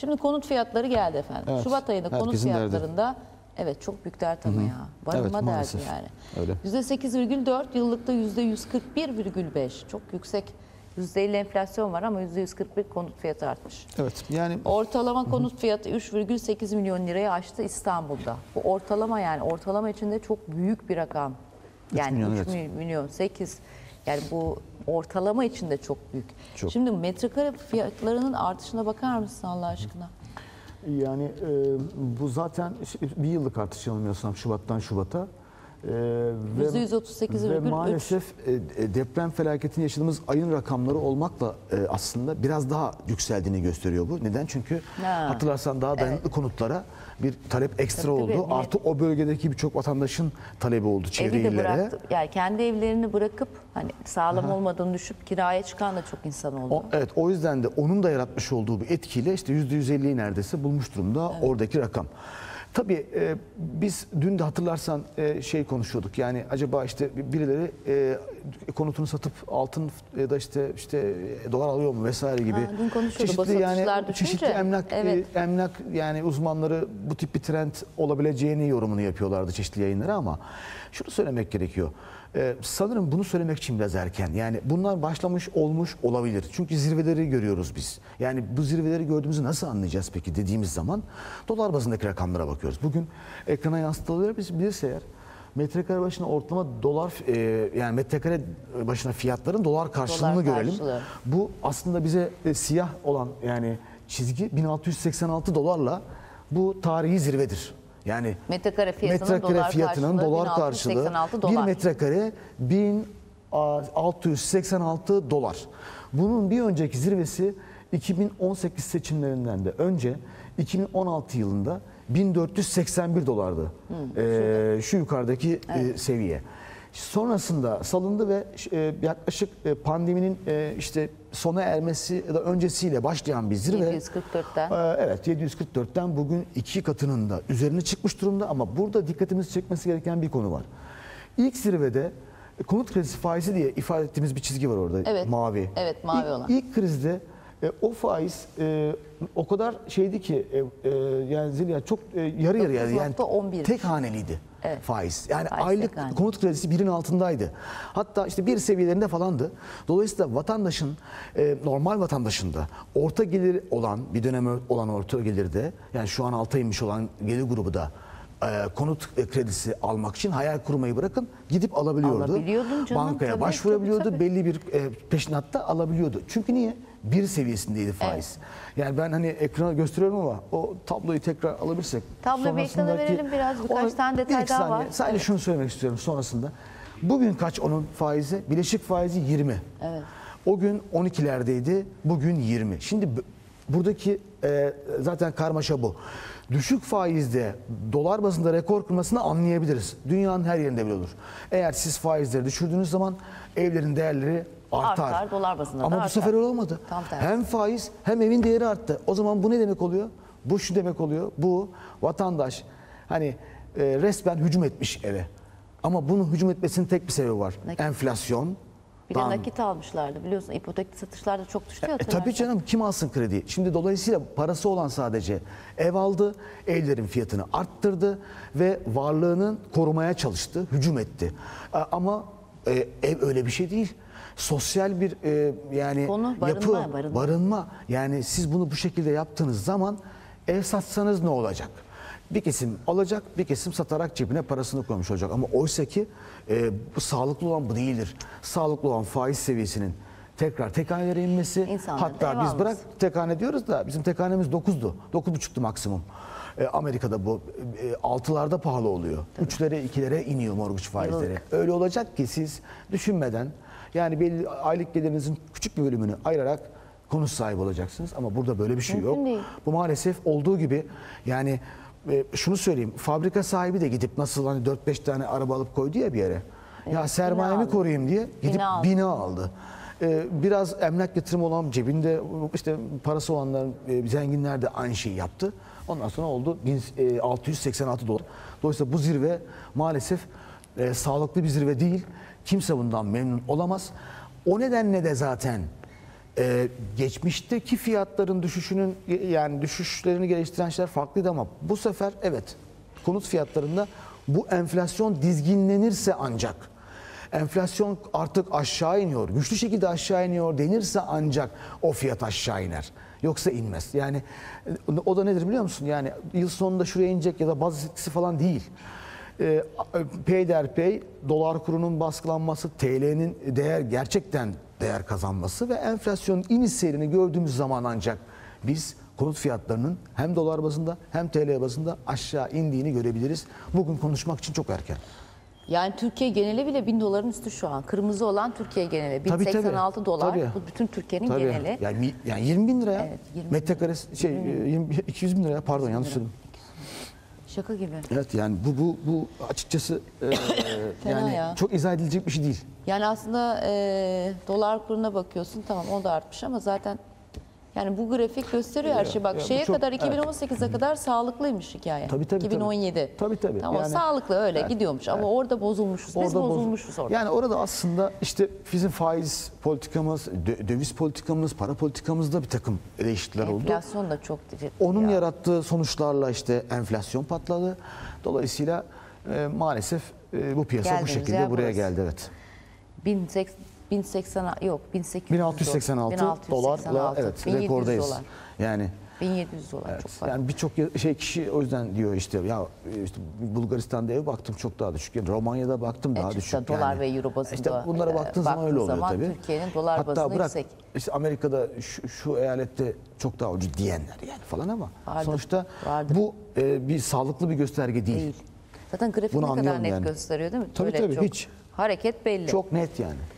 Şimdi konut fiyatları geldi efendim. Evet. Şubat ayında herkesin konut fiyatlarında derdi. Evet, çok büyük dert ama ya. Barınma evet, derdi yani. Öyle. %8,4, yıllıkta %141,5. Çok yüksek. %50 enflasyon var ama %141 konut fiyatı artmış. Evet. Yani ortalama konut fiyatı 3,8 milyon lirayı aştı İstanbul'da. Bu ortalama, yani ortalama içinde çok büyük bir rakam. Yani 3 milyon 8. Yani bu ortalama içinde çok büyük. Çok. Şimdi metrekare fiyatlarının artışına bakar mısın Allah aşkına? Yani bu zaten bir yıllık artış yanılmıyorsam Şubat'tan Şubat'a. Ve maalesef deprem felaketini yaşadığımız ayın rakamları olmakla aslında biraz daha yükseldiğini gösteriyor bu. Neden? Çünkü hatırlarsan daha dayanıklı konutlara bir talep ekstra oldu. Artı o bölgedeki birçok vatandaşın talebi oldu çevre illere. Yani kendi evlerini bırakıp hani sağlam olmadığını düşüp kiraya çıkan da çok insan oldu. Evet, o yüzden de onun da yaratmış olduğu bir etkiyle işte %150'yi neredeyse bulmuş durumda oradaki rakam. Tabii biz dün de hatırlarsan şey konuşuyorduk, yani acaba işte birileri konutunu satıp altın ya da işte dolar alıyor mu vesaire gibi. Dün konuşuyorduk, çeşitli emlak, emlak yani uzmanları bu tip bir trend olabileceğini yorumunu yapıyorlardı çeşitli yayınlara, ama şunu söylemek gerekiyor. Sanırım bunu söylemek için biraz erken. Yani bunlar başlamış olmuş olabilir. Çünkü zirveleri görüyoruz biz. Yani bu zirveleri gördüğümüzü nasıl anlayacağız peki dediğimiz zaman dolar bazındaki rakamlara bakıyoruz. Bugün ekrana yansıtılabilirse eğer metrekare başına ortalama dolar yani metrekare başına fiyatların dolar karşılığını görelim. Bu aslında bize siyah olan yani çizgi 1686 dolarla bu tarihi zirvedir. Yani metrekare fiyatının dolar karşılığı 1 metrekare 1686 dolar. Bunun bir önceki zirvesi 2018 seçimlerinden de önce 2016 yılında 1481 dolardı. Şu yukarıdaki seviye. Sonrasında salındı ve yaklaşık pandeminin işte sona ermesi ya da öncesiyle başlayan bir zirve. 744'ten. Evet, 744'ten bugün 2 katının da üzerine çıkmış durumda, ama burada dikkatimizi çekmesi gereken bir konu var. İlk zirvede konut kredisi faizi diye ifade ettiğimiz bir çizgi var orada, evet, mavi. Evet, mavi olan. İlk krizde o faiz o kadar şeydi ki yani çok yarı yarıya yani tek haneliydi. Evet. Faiz. Yani faiz aylık konut kredisi 1'in altındaydı. Hatta işte 1 seviyelerinde falandı. Dolayısıyla vatandaşın, normal vatandaşın da orta gelir olan, bir dönem olan orta gelirde, yani şu an alta inmiş olan gelir grubu da konut kredisi almak için hayal kurmayı bırakın, gidip alabiliyordu. Canım, bankaya tabii, başvurabiliyordu. Tabii. Belli bir peşinatta alabiliyordu. Çünkü niye? 1 seviyesindeydi faiz. Evet. Yani ben hani ekrana gösteriyorum ama o tabloyu tekrar alabilirsek. Tabloyu bir ekrana verelim biraz. Birkaç tane detay daha var. Sadece şunu söylemek istiyorum sonrasında. Bugün kaç onun faizi? Bileşik faizi 20. Evet. O gün 12'lerdeydi. Bugün 20. Şimdi buradaki zaten karmaşa bu. Düşük faizde dolar bazında rekor kırmasını anlayabiliriz. Dünyanın her yerinde bile olur. Eğer siz faizleri düşürdüğünüz zaman evlerin değerleri artar. Dolar bazında ama bu sefer öyle olmadı. Hem faiz hem evin değeri arttı. O zaman bu ne demek oluyor? Bu şu demek oluyor. Bu vatandaş hani resmen hücum etmiş eve. Ama bunun hücum etmesinin tek bir sebebi var. Enflasyon. Bir de nakit almışlardı, biliyorsun, ipotekli satışlarda çok düştü ya. Tabii canım, kim alsın krediyi? Şimdi dolayısıyla parası olan sadece ev aldı, evlerin fiyatını arttırdı ve varlığını korumaya çalıştı, hücum etti. Ama ev öyle bir şey değil. Sosyal bir yani konu, barınma. Yani siz bunu bu şekilde yaptığınız zaman ev satsanız ne olacak? Bir kesim alacak, bir kesim satarak cebine parasını koymuş olacak. Ama oysa ki sağlıklı olan bu değildir. Sağlıklı olan faiz seviyesinin tekrar tek hanelere inmesi. İnsanlar hatta biz bırak tek hane diyoruz da bizim tek hanemiz 9'du. 9,5'tu maksimum. Amerika'da bu 6'larda pahalı oluyor. 3'lere 2'lere iniyor mortgage faizleri. Yok. Öyle olacak ki siz düşünmeden yani belli aylık gelirinizin küçük bir bölümünü ayırarak konut sahibi olacaksınız. Ama burada böyle bir şey mümkün yok. Değil. Bu maalesef olduğu gibi yani... şunu söyleyeyim, fabrika sahibi de gidip nasıl hani 4-5 tane araba alıp koydu ya bir yere. Evet, ya sermayemi koruyayım diye gidip bina aldı. Biraz emlak yatırımı olan, cebinde işte parası olanlar, zenginler de aynı şeyi yaptı. Ondan sonra oldu 1686 dolar. Dolayısıyla bu zirve maalesef sağlıklı bir zirve değil. Kimse bundan memnun olamaz. O nedenle de zaten Geçmişteki fiyatların düşüşünün, yani düşüşlerini geliştiren şeyler farklıydı ama bu sefer evet, konut fiyatlarında bu enflasyon dizginlenirse ancak, enflasyon artık aşağı iniyor, güçlü şekilde aşağı iniyor denirse ancak o fiyat aşağı iner. Yoksa inmez. Yani o da nedir biliyor musun? Yani yıl sonunda şuraya inecek ya da baz etkisi falan değil. Peyderpey dolar kurunun baskılanması, TL'nin gerçekten değer kazanması ve enflasyonun iniş seyrini gördüğümüz zaman ancak biz konut fiyatlarının hem dolar bazında hem TL bazında aşağı indiğini görebiliriz. Bugün konuşmak için çok erken. Yani Türkiye geneli bile 1000 doların üstü şu an. Kırmızı olan Türkiye geneli. 1086 tabii, dolar. Tabii. Bu bütün Türkiye'nin geneli. Yani 20.000 lira. Evet, 20 metrekaresi 200.000 lira. Pardon, yanlış söyledim. Şaka gibi. Evet, yani bu açıkçası yani ya, çok izah edilecek bir şey değil. Yani aslında dolar kuruna bakıyorsun, tamam o da artmış ama zaten yani bu grafik gösteriyor her şeyi. Bak ya, şeye çok, kadar 2018'e kadar sağlıklıymış hikaye. Tabii, 2017. Tabii. Tamam, yani, sağlıklı öyle gidiyormuş ama orada bozulmuşuz. Biz bozulmuşuz orada. Yani orada aslında işte bizim faiz politikamız, döviz politikamız, para politikamızda bir takım değişiklikler oldu. Enflasyon da çok ciddi. Onun yarattığı sonuçlarla işte enflasyon patladı. Dolayısıyla maalesef bu piyasa bu şekilde buraya geldi. Evet. 1686 dolarla evet rekordayız. Dolar. Yani 1700 dolar evet, çok fazla. Yani birçok kişi o yüzden diyor işte Bulgaristan'da ev baktım çok daha düşük. Yani Romanya'da baktım daha düşük. Yani, dolar ve euro bazında. İşte bunlara baktığın zaman öyle oluyor tabii. Türkiye'nin dolar bazında yüksek. İşte Amerika'da şu eyalette çok daha ucuz diyenler yani falan ama vardır, sonuçta vardır. Bu bir sağlıklı bir gösterge değil. Zaten grafik ne kadar net gösteriyor değil mi? Tabii, hiç. Hareket belli. Çok net yani.